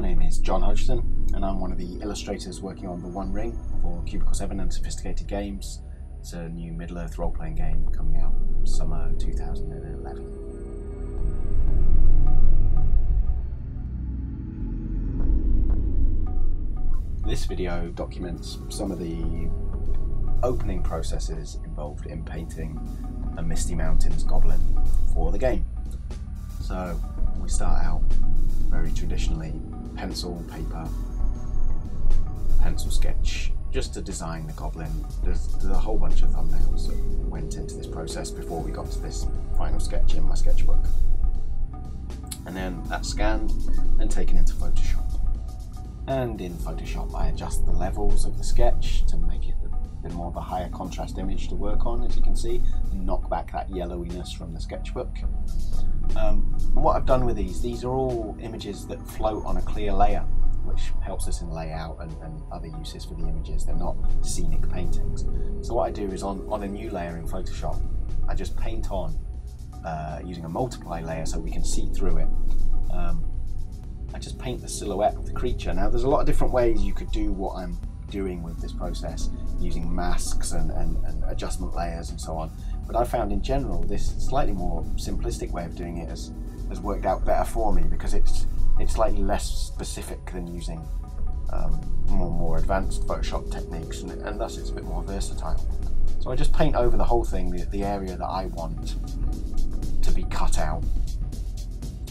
My name is Jon Hodgson and I'm one of the illustrators working on The One Ring for Cubicle 7 and Sophisticated Games. It's a new Middle-earth role-playing game coming out summer 2011. This video documents some of the opening processes involved in painting a Misty Mountains goblin for the game. So we start out very traditionally pencil, paper, pencil sketch, just to design the goblin. There's a whole bunch of thumbnails that went into this process before we got to this final sketch in my sketchbook. And then that's scanned and taken into Photoshop. And in Photoshop I adjust the levels of the sketch to make it a bit more of a higher contrast image to work on, as you can see, and knock back that yellowiness from the sketchbook. And what I've done with these are all images that float on a clear layer, which helps us in layout and other uses for the images. They're not scenic paintings. So what I do is on a new layer in Photoshop, I just paint on using a multiply layer so we can see through it. I just paint the silhouette of the creature. Now there's a lot of different ways you could do what I'm doing with this process, using masks and adjustment layers and so on, but I found in general this slightly more simplistic way of doing it has worked out better for me, because it's slightly less specific than using more advanced Photoshop techniques, and thus it's a bit more versatile. So I just paint over the whole thing, the area that I want to be cut out,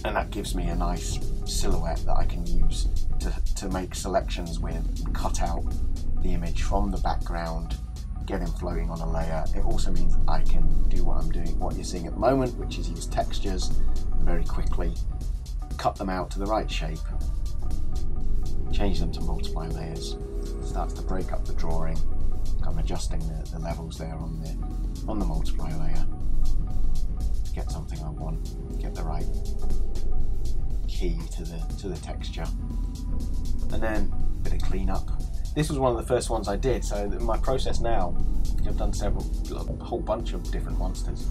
and that gives me a nice silhouette that I can use to make selections with, cut out the image from the background, get him floating on a layer. It also means I can do what I'm doing, what you're seeing at the moment, which is use textures very quickly, cut them out to the right shape, change them to multiply layers. It starts to break up the drawing. I'm adjusting the levels there on the multiply layer. Get something I want, get the right key to the texture, and then a bit of cleanup. This was one of the first ones I did, so my process now, I've done a whole bunch of different monsters,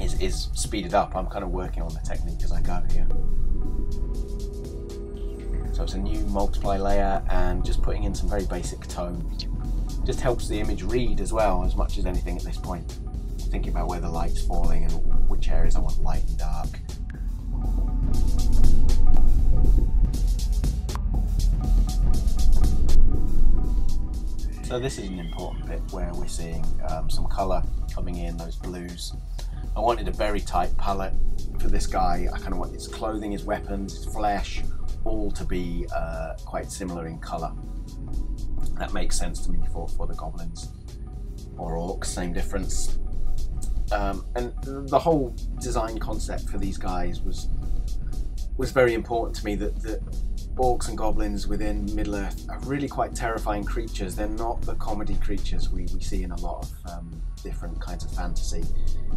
is speeded up. I'm kind of working on the technique as I go here. So it's a new multiply layer and just putting in some very basic tone. Just helps the image read as well, as much as anything at this point. Thinking about where the light's falling and which areas I want light and dark. So this is an important bit where we're seeing some colour coming in, those blues. I wanted a very tight palette for this guy. I kind of want his clothing, his weapons, his flesh, all to be quite similar in colour. That makes sense to me for the goblins or orcs, same difference. And the whole design concept for these guys was very important to me, that orcs and goblins within Middle-earth are really quite terrifying creatures. They're not the comedy creatures we see in a lot of different kinds of fantasy.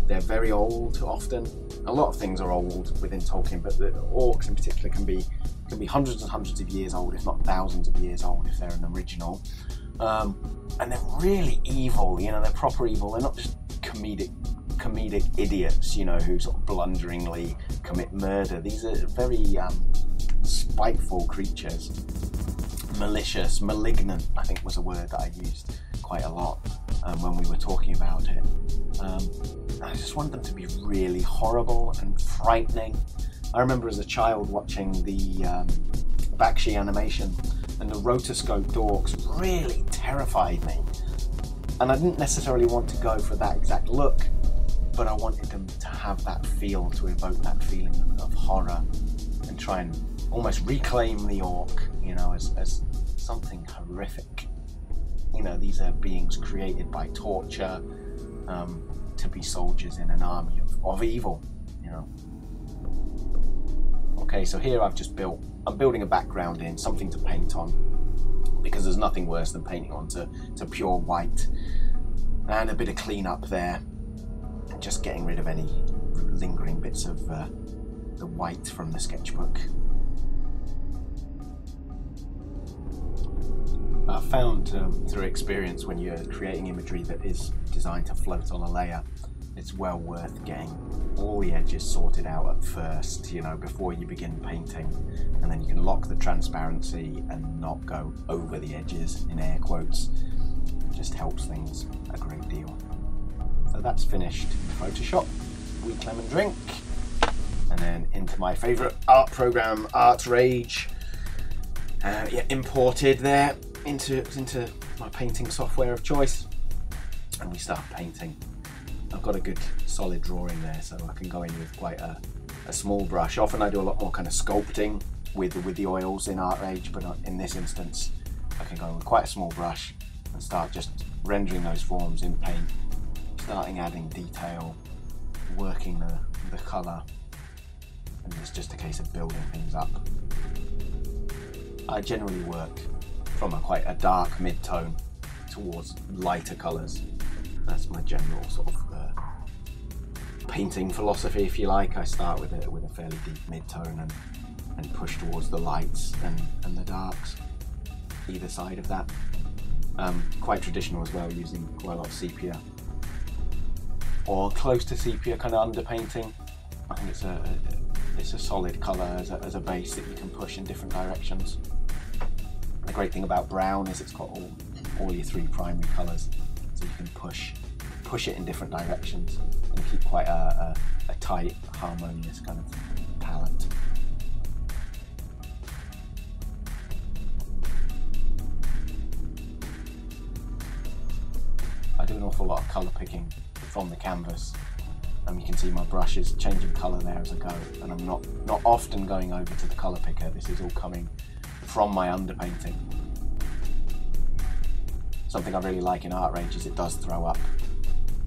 They're very old often. A lot of things are old within Tolkien, but the orcs in particular can be hundreds and hundreds of years old, if not thousands of years old if they're an original. And they're really evil, you know, they're proper evil. They're not just comedic idiots, you know, who sort of blunderingly commit murder. These are very spiteful creatures. Malicious, malignant, I think was a word that I used quite a lot when we were talking about it. I just wanted them to be really horrible and frightening. I remember as a child watching the Bakshi animation, and the rotoscoped orcs really terrified me. And I didn't necessarily want to go for that exact look, but I wanted them to have that feel, to evoke that feeling of horror and try and almost reclaim the orc, you know, as something horrific. You know, these are beings created by torture to be soldiers in an army of evil, you know. Okay, so here I'm building a background in, something to paint on, because there's nothing worse than painting onto pure white, and a bit of cleanup there, and just getting rid of any lingering bits of the white from the sketchbook. I found through experience, when you're creating imagery that is designed to float on a layer, it's well worth getting all the edges sorted out at first, you know, before you begin painting, and then you can lock the transparency and not go over the edges, in air quotes. It just helps things a great deal. So that's finished Photoshop, weak lemon drink, and then into my favourite art program, ArtRage. Yeah, imported there into my painting software of choice, and we start painting. I've got a good solid drawing there, so I can go in with quite a small brush. Often I do a lot more kind of sculpting with the oils in ArtRage, but in this instance I can go in with quite a small brush and start just rendering those forms in paint, starting adding detail, working the colour, and it's just a case of building things up. I generally work from quite a dark mid-tone towards lighter colours. That's my general sort of painting philosophy, if you like. I start with a fairly deep mid-tone and push towards the lights and the darks, either side of that. Quite traditional as well, using quite a lot of sepia, or close to sepia, kind of underpainting. I think it's a solid colour as a base that you can push in different directions. The great thing about brown is it's got all your three primary colours, so you can push it in different directions and keep quite a tight, harmonious kind of palette. I do an awful lot of colour picking from the canvas, and you can see my brush is changing colour there as I go, and I'm not often going over to the colour picker. This is all coming from my underpainting. Something I really like in ArtRage is it does throw up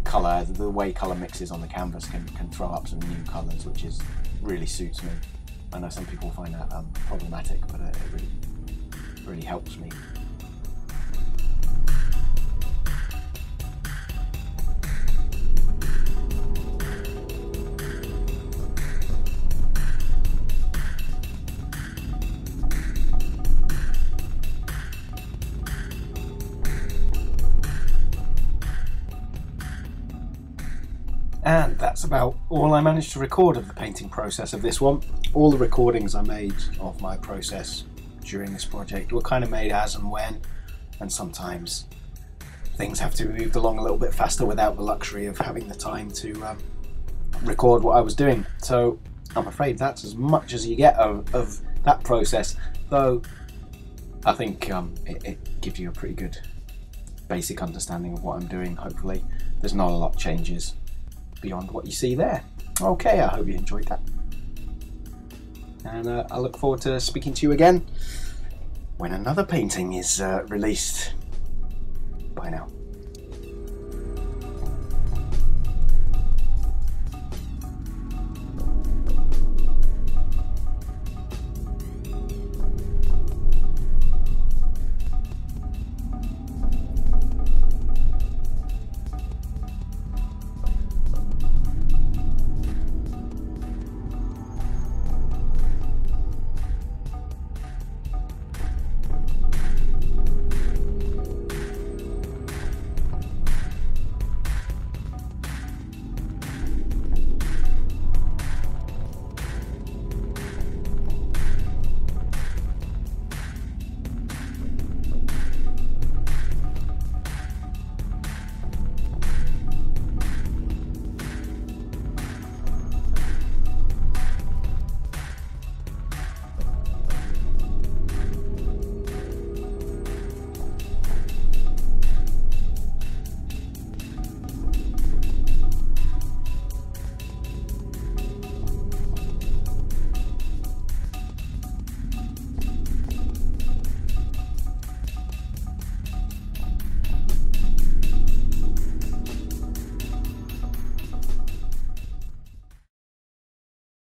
colour. The way colour mixes on the canvas can throw up some new colours, which is really suits me. I know some people find that problematic, but it really helps me. And that's about all I managed to record of the painting process of this one. All the recordings I made of my process during this project were kind of made as and when, and sometimes things have to be moved along a little bit faster without the luxury of having the time to record what I was doing. So I'm afraid that's as much as you get of that process, though I think it gives you a pretty good basic understanding of what I'm doing, hopefully. There's not a lot of changes beyond what you see there. Okay, I hope you enjoyed that, and I look forward to speaking to you again when another painting is released. Bye now.